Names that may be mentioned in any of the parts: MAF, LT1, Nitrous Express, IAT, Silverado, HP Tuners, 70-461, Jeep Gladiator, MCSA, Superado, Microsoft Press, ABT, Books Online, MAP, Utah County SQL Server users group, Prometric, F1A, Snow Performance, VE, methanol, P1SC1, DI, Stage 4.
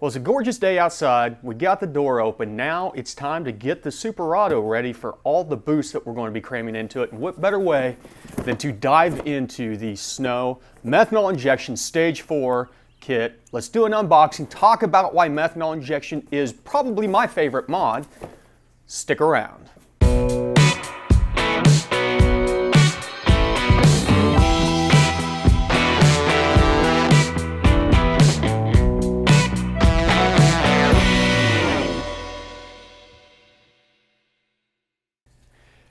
Well, it's a gorgeous day outside. We got the door open. Now it's time to get the Superado ready for all the boosts that we're going to be cramming into it. And what better way than to dive into the Snow methanol injection stage 4 kit. Let's do an unboxing, talk about why methanol injection is probably my favorite mod. Stick around.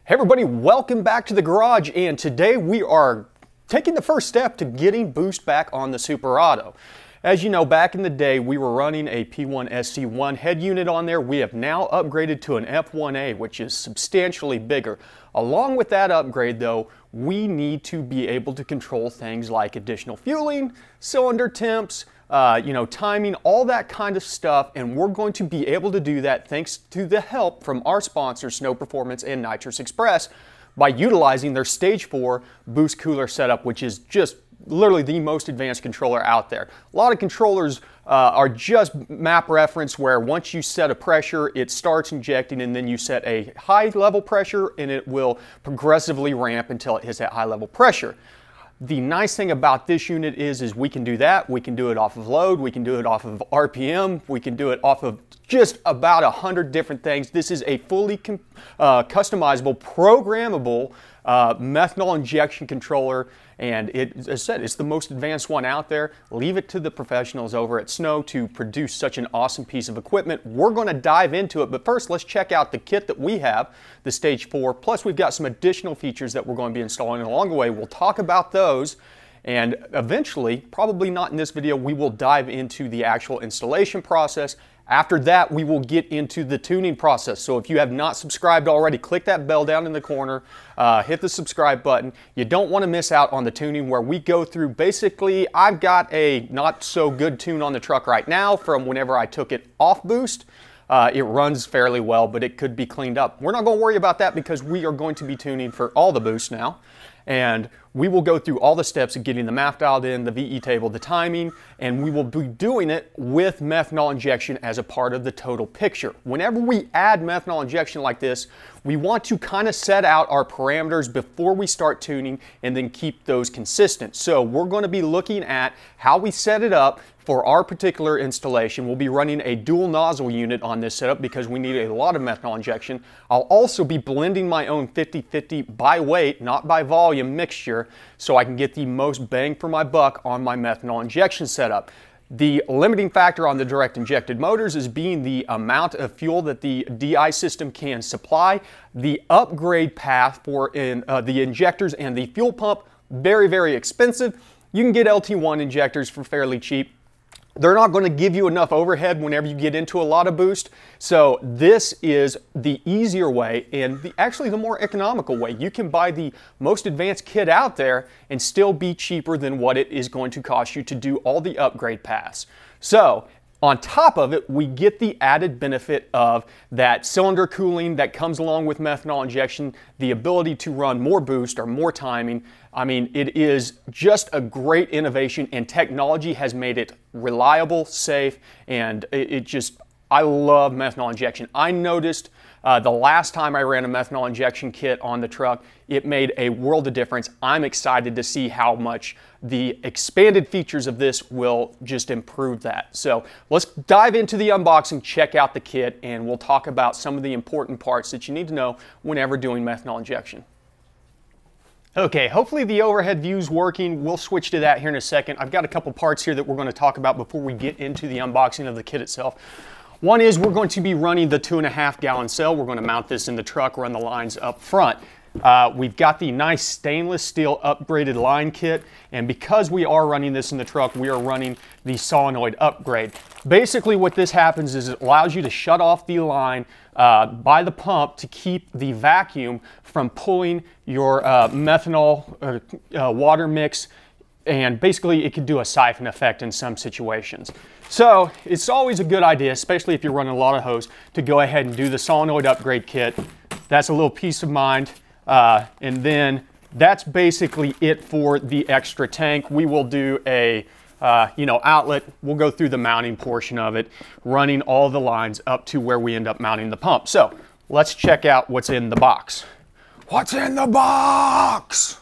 Hey everybody, welcome back to the garage, and today we are taking the first step to getting boost back on the Superado. As you know, back in the day we were running a P1SC1 head unit on there. We have now upgraded to an F1A, which is substantially bigger. Along with that upgrade though, we need to be able to control things like additional fueling, cylinder temps, timing, all that kind of stuff, and we're going to be able to do that thanks to the help from our sponsors, Snow Performance and Nitrous Express, by utilizing their Stage 4 boost cooler setup, which is just literally the most advanced controller out there. A lot of controllers are just MAF reference, where once you set a pressure, it starts injecting, and then you set a high level pressure, and it will progressively ramp until it hits that high level pressure. The nice thing about this unit is we can do that. We can do it off of load, we can do it off of RPM, we can do it off of just about 100 different things. This is a fully customizable, programmable methanol injection controller, and it, as I said, it's the most advanced one out there. Leave it to the professionals over at Snow to produce such an awesome piece of equipment. We're going to dive into it, but first let's check out the kit that we have, the Stage 4, plus we've got some additional features that we're going to be installing along the way. We'll talk about those, and eventually, probably not in this video, we will dive into the actual installation process. After that, we will get into the tuning process. So if you have not subscribed already, click that bell down in the corner, hit the subscribe button. You don't want to miss out on the tuning, where we go through basically, I've got a not so good tune on the truck right now from whenever I took it off boost. It runs fairly well, but it could be cleaned up. We're not going to worry about that because we are going to be tuning for all the boosts now. And we will go through all the steps of getting the MAF dialed in, the VE table, the timing, and we will be doing it with methanol injection as a part of the total picture. Whenever we add methanol injection like this, we want to kind of set out our parameters before we start tuning and then keep those consistent. So we're going to be looking at how we set it up for our particular installation. We'll be running a dual nozzle unit on this setup because we need a lot of methanol injection. I'll also be blending my own 50-50 by weight, not by volume mixture, so I can get the most bang for my buck on my methanol injection setup. The limiting factor on the direct injected motors is being the amount of fuel that the DI system can supply. The upgrade path for the injectors and the fuel pump, very, very expensive. You can get LT1 injectors for fairly cheap. They're not going to give you enough overhead whenever you get into a lot of boost. So this is the easier way and actually the more economical way. You can buy the most advanced kit out there and still be cheaper than what it is going to cost you to do all the upgrade paths. So on top of it, we get the added benefit of that cylinder cooling that comes along with methanol injection, the ability to run more boost or more timing. I mean, it is just a great innovation, and technology has made it reliable, safe, and I love methanol injection. I noticed the last time I ran a methanol injection kit on the truck, it made a world of difference. I'm excited to see how much the expanded features of this will just improve that. So let's dive into the unboxing, check out the kit, and we'll talk about some of the important parts that you need to know whenever doing methanol injection. Okay, hopefully the overhead view's working. We'll switch to that here in a second. I've got a couple parts here that we're going to talk about before we get into the unboxing of the kit itself. One is we're going to be running the 2.5 gallon cell. We're going to mount this in the truck, run the lines up front. We've got the nice stainless steel upgraded line kit, and because we are running this in the truck, we are running the solenoid upgrade. Basically what this happens is it allows you to shut off the line by the pump to keep the vacuum from pulling your methanol or water mix, and basically it could do a siphon effect in some situations. So it's always a good idea, especially if you're running a lot of hose, to go ahead and do the solenoid upgrade kit. That's a little peace of mind. And then that's basically it for the extra tank. We will do a outlet. We'll go through the mounting portion of it, running all the lines up to where we end up mounting the pump. So let's check out what's in the box. What's in the box?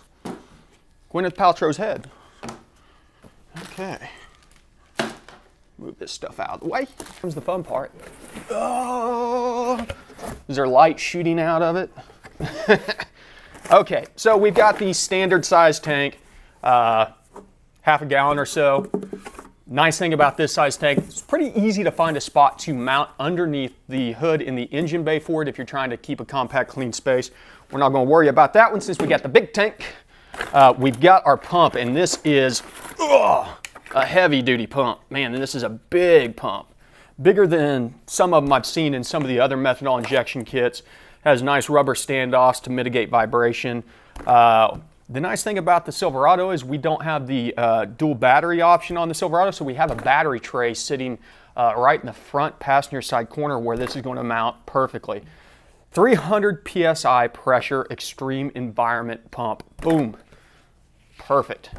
Gwyneth Paltrow's head. Okay. Move this stuff out of the way. Here comes the fun part. Oh, is there light shooting out of it? Okay, so we've got the standard size tank, half a gallon or so. Nice thing about this size tank, it's pretty easy to find a spot to mount underneath the hood in the engine bay for it if you're trying to keep a compact, clean space. We're not going to worry about that one since we got the big tank. We've got our pump, and this is a heavy-duty pump. Man, this is a big pump. Bigger than some of them I've seen in some of the other methanol injection kits. Has nice rubber standoffs to mitigate vibration. The nice thing about the Silverado is we don't have the dual battery option on the Silverado, so we have a battery tray sitting right in the front passenger side corner where this is going to mount perfectly. 300 PSI pressure, extreme environment pump. Boom. Perfect.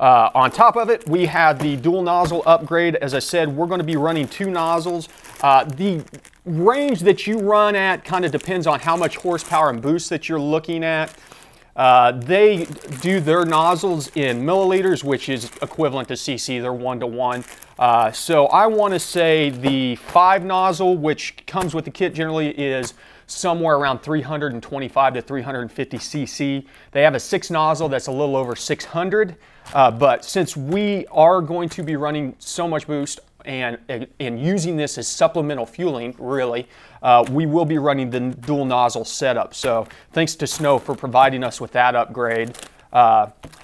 On top of it, we have the dual nozzle upgrade. As I said, we're going to be running two nozzles. The range that you run at kind of depends on how much horsepower and boost that you're looking at. They do their nozzles in milliliters, which is equivalent to cc. They're 1:1. So I want to say the 5 nozzle, which comes with the kit generally, is somewhere around 325 to 350 cc. They have a 6 nozzle that's a little over 600. But since we are going to be running so much boost and using this as supplemental fueling, really, we will be running the dual nozzle setup. So thanks to Snow for providing us with that upgrade.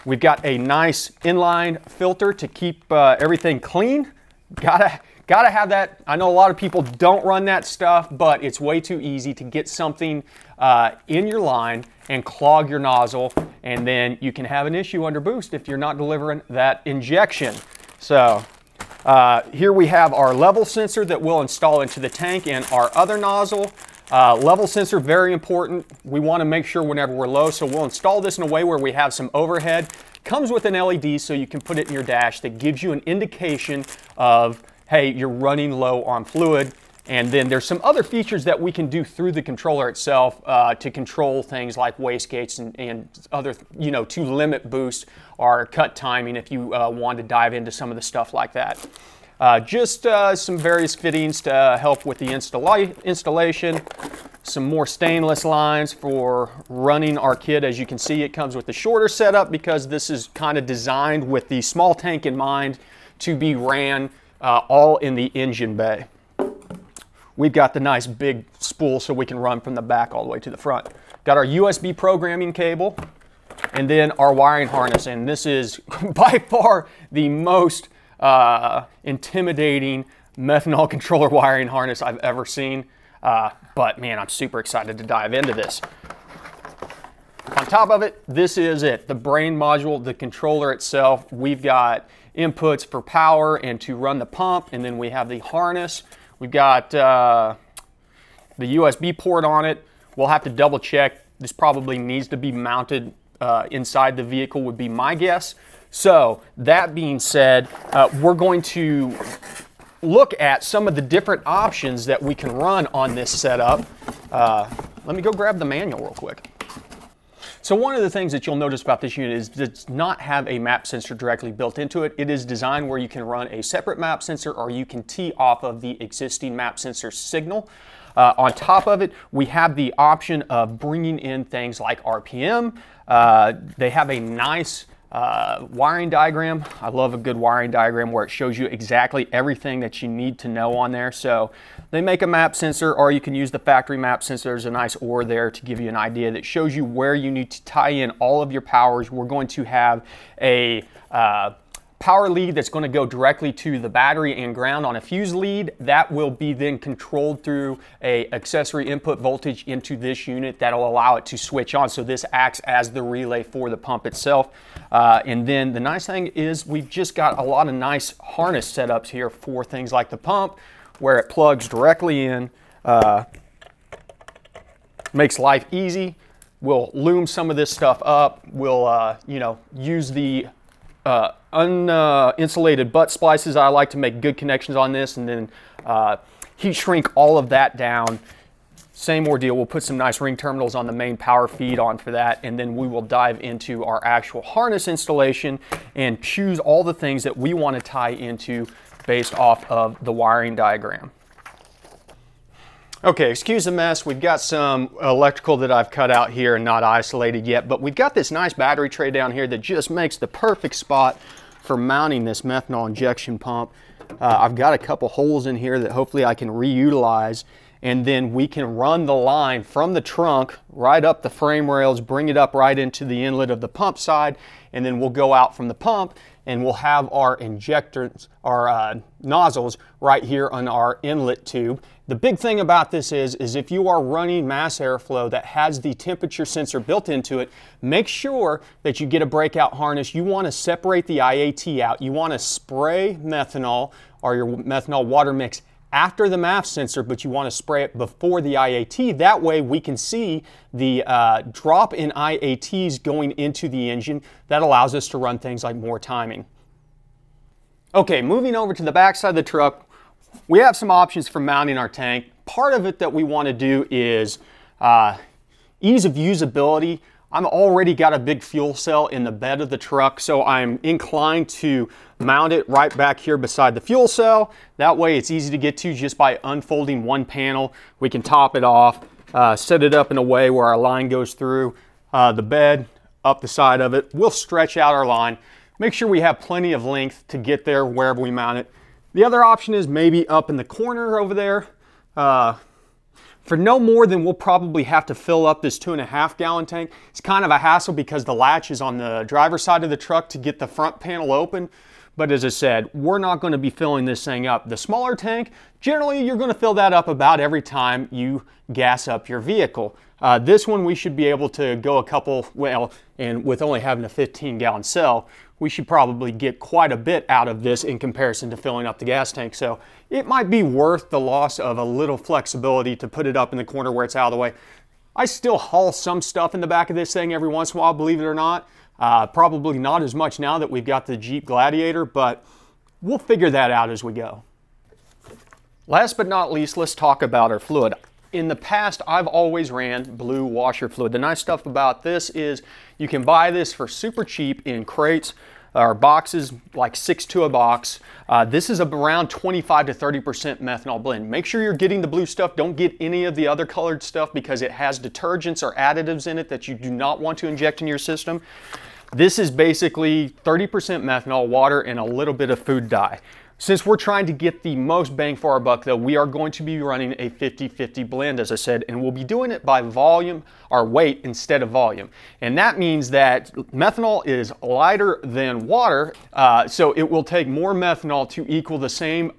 We've got a nice inline filter to keep everything clean. Gotta have that. I know a lot of people don't run that stuff, but it's way too easy to get something in your line and clog your nozzle, and then you can have an issue under boost if you're not delivering that injection. So here we have our level sensor that we'll install into the tank and our other nozzle. Level sensor, very important. We want to make sure whenever we're low, so we'll install this in a way where we have some overhead. Comes with an LED, so you can put it in your dash that gives you an indication of, hey, you're running low on fluid. And then there's some other features that we can do through the controller itself to control things like wastegates and other, to limit boost or cut timing if you want to dive into some of the stuff like that. Some various fittings to help with the installation. Some more stainless lines for running our kit. As you can see, it comes with the shorter setup because this is kind of designed with the small tank in mind to be ran all in the engine bay. We've got the nice big spool so we can run from the back all the way to the front. Got our USB programming cable and then our wiring harness. And this is by far the most intimidating methanol controller wiring harness I've ever seen. But man, I'm super excited to dive into this. On top of it, this is it, the brain module, the controller itself. We've got inputs for power and to run the pump, and then we have the harness. We've got the USB port on it. We'll have to double check. This probably needs to be mounted inside the vehicle would be my guess. So that being said, we're going to look at some of the different options that we can run on this setup. Let me go grab the manual real quick. So one of the things that you'll notice about this unit is it does not have a MAP sensor directly built into it. It is designed where you can run a separate MAP sensor or you can tee off of the existing MAP sensor signal. On top of it, we have the option of bringing in things like RPM. They have a nice wiring diagram. I love a good wiring diagram where it shows you exactly everything that you need to know on there. So they make a MAP sensor, or you can use the factory MAP sensor. There's a nice OR there to give you an idea that shows you where you need to tie in all of your powers. We're going to have a power lead that's going to go directly to the battery and ground on a fuse lead. That will be then controlled through a accessory input voltage into this unit that'll allow it to switch on. So this acts as the relay for the pump itself. And then the nice thing is we've just got a lot of nice harness setups here for things like the pump, where it plugs directly in, makes life easy. We'll loom some of this stuff up. We'll use the uninsulated butt splices. I like to make good connections on this, and then heat shrink all of that down. Same ordeal, we'll put some nice ring terminals on the main power feed on for that, and then we will dive into our actual harness installation and choose all the things that we want to tie into based off of the wiring diagram. Okay, excuse the mess. We've got some electrical that I've cut out here and not isolated yet, but we've got this nice battery tray down here that just makes the perfect spot for mounting this methanol injection pump. I've got a couple holes in here that hopefully I can reutilize, and then we can run the line from the trunk right up the frame rails, bring it up right into the inlet of the pump side, and then we'll go out from the pump and we'll have our injectors, our nozzles right here on our inlet tube. The big thing about this is if you are running mass airflow that has the temperature sensor built into it, make sure that you get a breakout harness. You want to separate the IAT out. You want to spray methanol or your methanol water mix after the MAF sensor, but you want to spray it before the IAT. That way we can see the drop in IATs going into the engine. That allows us to run things like more timing. Okay, moving over to the back side of the truck, we have some options for mounting our tank. Part of it that we want to do is ease of usability. I've already got a big fuel cell in the bed of the truck, so I'm inclined to mount it right back here beside the fuel cell. That way it's easy to get to just by unfolding one panel. We can top it off, set it up in a way where our line goes through the bed, up the side of it. We'll stretch out our line, make sure we have plenty of length to get there wherever we mount it. The other option is maybe up in the corner over there. For no more than we'll probably have to fill up this 2.5 gallon tank. It's kind of a hassle because the latch is on the driver's side of the truck to get the front panel open. But as I said, we're not going to be filling this thing up. The smaller tank, generally you're going to fill that up about every time you gas up your vehicle. This one we should be able to go a couple, well, and with only having a 15 gallon cell, we should probably get quite a bit out of this in comparison to filling up the gas tank. So it might be worth the loss of a little flexibility to put it up in the corner where it's out of the way. I still haul some stuff in the back of this thing every once in a while, believe it or not. Probably not as much now that we've got the Jeep Gladiator, but we'll figure that out as we go. Last but not least, let's talk about our fluid. In the past, I've always ran blue washer fluid. The nice stuff about this is you can buy this for super cheap in crates or boxes, like 6 to a box. This is around 25 to 30% methanol blend. Make sure you're getting the blue stuff. Don't get any of the other colored stuff because it has detergents or additives in it that you do not want to inject in your system. This is basically 30% methanol, water, and a little bit of food dye. Since we're trying to get the most bang for our buck though, we are going to be running a 50-50 blend, as I said, and we'll be doing it by volume or weight instead of volume. And that means that methanol is lighter than water, so it will take more methanol to equal the same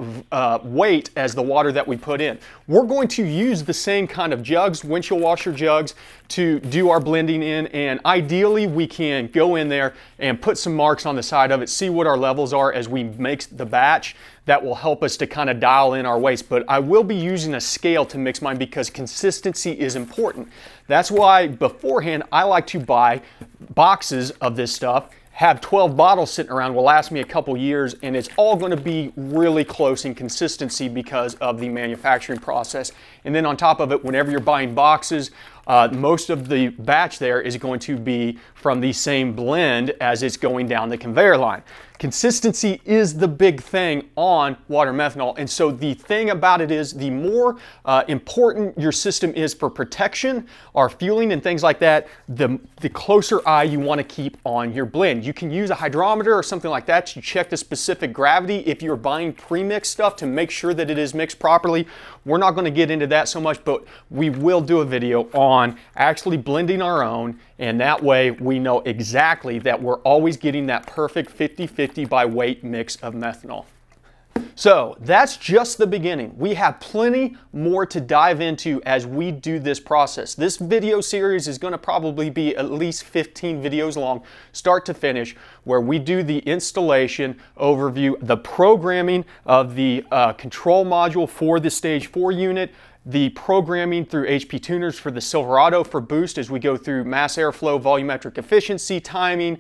weight as the water that we put in. We're going to use the same kind of jugs, windshield washer jugs, to do our blending in, and ideally we can go in there and put some marks on the side of it, see what our levels are as we make the batch. That will help us to kind of dial in our weights, but I will be using a scale to mix mine because consistency is important. That's why beforehand I like to buy boxes of this stuff, have 12 bottles sitting around, will last me a couple years, and it's all going to be really close in consistency because of the manufacturing process. And then on top of it, whenever you're buying boxes, most of the batch there is going to be from the same blend as it's going down the conveyor line. Consistency is the big thing on water methanol, and so the thing about it is the more important your system is for protection or fueling and things like that, the closer eye you want to keep on your blend. You can use a hydrometer or something like that to check the specific gravity if you're buying pre-mixed stuff to make sure that it is mixed properly. We're not going to get into that so much, but we will do a video on actually blending our own, and that way we know exactly that we're always getting that perfect 50-50 by weight mix of methanol. So that's just the beginning. We have plenty more to dive into as we do this process. This video series is going to probably be at least 15 videos long, start to finish. where we do the installation overview, the programming of the control module for the Stage 4 unit, the programming through HP Tuners for the Silverado for boost as we go through mass airflow, volumetric efficiency, timing,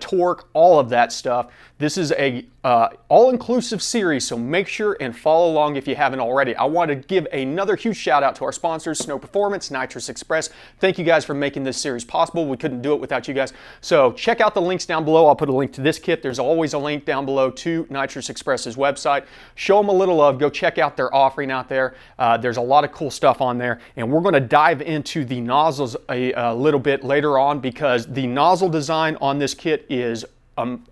torque, all of that stuff. This is a all-inclusive series, so make sure and follow along if you haven't already. I want to give another huge shout out to our sponsors, Snow Performance, Nitrous Express. Thank you guys for making this series possible. We couldn't do it without you guys. So check out the links down below. I'll put a link to this kit. There's always a link down below to Nitrous Express's website. Show them a little love. Go check out their offering out there. There's a lot of cool stuff on there, and we're going to dive into the nozzles a little bit later on, because the nozzle design on this kit is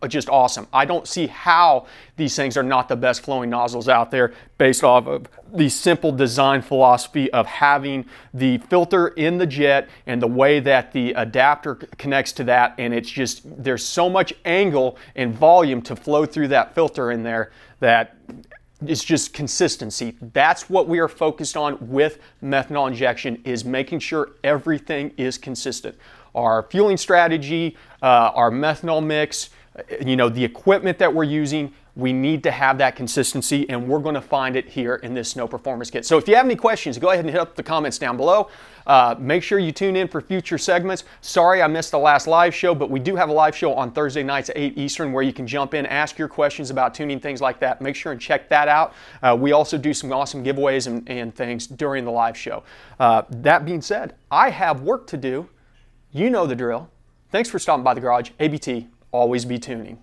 just awesome. I don't see how these things are not the best flowing nozzles out there based off of the simple design philosophy of having the filter in the jet and the way that the adapter connects to that, and it's just, there's so much angle and volume to flow through that filter in there that it's just consistency. That's what we are focused on with methanol injection, is making sure everything is consistent. Our fueling strategy, our methanol mix, you know, the equipment that we're using, we need to have that consistency, and we're going to find it here in this Snow Performance kit. So if you have any questions, go ahead and hit up the comments down below. Make sure you tune in for future segments. Sorry I missed the last live show, but we do have a live show on Thursday nights at 8 Eastern where you can jump in, ask your questions about tuning, things like that. Make sure and check that out. We also do some awesome giveaways and things during the live show. That being said, I have work to do. You know the drill. Thanks for stopping by the garage. ABT, always be tuning.